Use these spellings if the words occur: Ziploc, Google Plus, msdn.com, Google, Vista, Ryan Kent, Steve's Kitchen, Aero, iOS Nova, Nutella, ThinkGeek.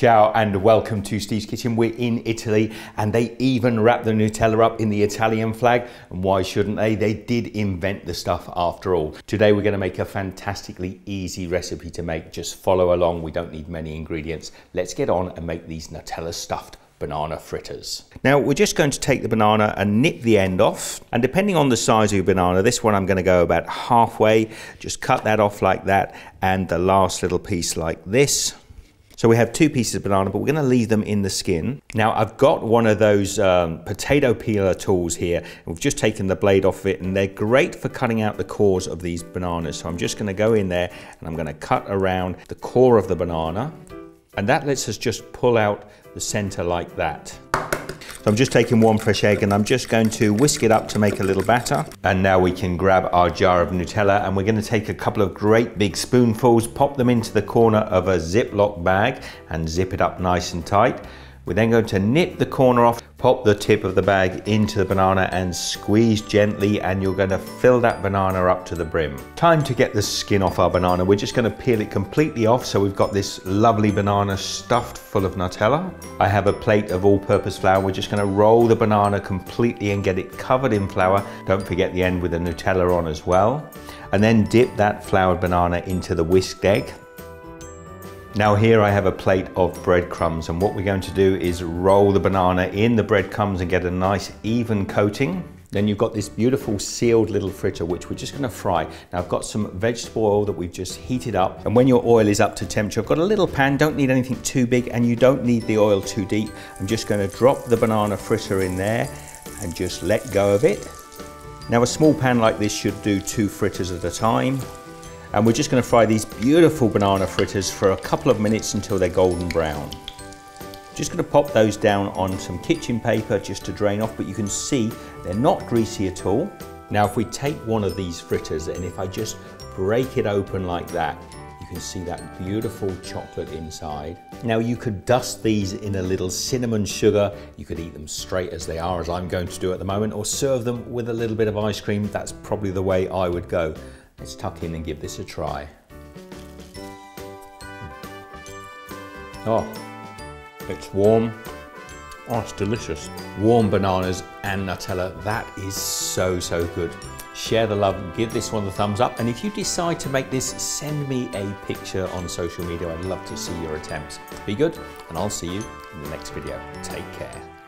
Ciao and welcome to Steve's Kitchen. We're in Italy and they even wrap the Nutella up in the Italian flag. And why shouldn't they? They did invent the stuff after all. Today we're going to make a fantastically easy recipe to make. Just follow along. We don't need many ingredients. Let's get on and make these Nutella stuffed banana fritters. Now we're just going to take the banana and nip the end off, and depending on the size of your banana, this one I'm going to go about halfway. Just cut that off like that, and the last little piece like this. So we have two pieces of banana, but we're gonna leave them in the skin. Now I've got one of those potato peeler tools here. We've just taken the blade off it, and they're great for cutting out the cores of these bananas. So I'm just gonna go in there and I'm gonna cut around the core of the banana. And that lets us just pull out the center like that. So I'm just taking one fresh egg and I'm just going to whisk it up to make a little batter. And now we can grab our jar of Nutella, and we're going to take a couple of great big spoonfuls, pop them into the corner of a Ziploc bag and zip it up nice and tight. We're then going to nip the corner off, pop the tip of the bag into the banana and squeeze gently, and you're going to fill that banana up to the brim. Time to get the skin off our banana. We're just going to peel it completely off, so we've got this lovely banana stuffed full of Nutella. I have a plate of all-purpose flour. We're just going to roll the banana completely and get it covered in flour. Don't forget the end with the Nutella on as well. And then dip that floured banana into the whisked egg. Now here I have a plate of breadcrumbs, and what we're going to do is roll the banana in the breadcrumbs and get a nice even coating. Then you've got this beautiful sealed little fritter, which we're just going to fry. Now I've got some vegetable oil that we've just heated up, and when your oil is up to temperature, I've got a little pan, don't need anything too big and you don't need the oil too deep. I'm just going to drop the banana fritter in there and just let go of it. Now a small pan like this should do two fritters at a time. And we're just going to fry these beautiful banana fritters for a couple of minutes until they're golden brown. Just going to pop those down on some kitchen paper just to drain off, but you can see they're not greasy at all. Now if we take one of these fritters and if I just break it open like that, you can see that beautiful chocolate inside. Now you could dust these in a little cinnamon sugar, you could eat them straight as they are, as I'm going to do at the moment, or serve them with a little bit of ice cream. That's probably the way I would go. Let's tuck in and give this a try. Oh, it's warm. Oh, it's delicious. Warm bananas and Nutella. That is so, so good. Share the love, give this one the thumbs up. And if you decide to make this, send me a picture on social media. I'd love to see your attempts. Be good, and I'll see you in the next video. Take care.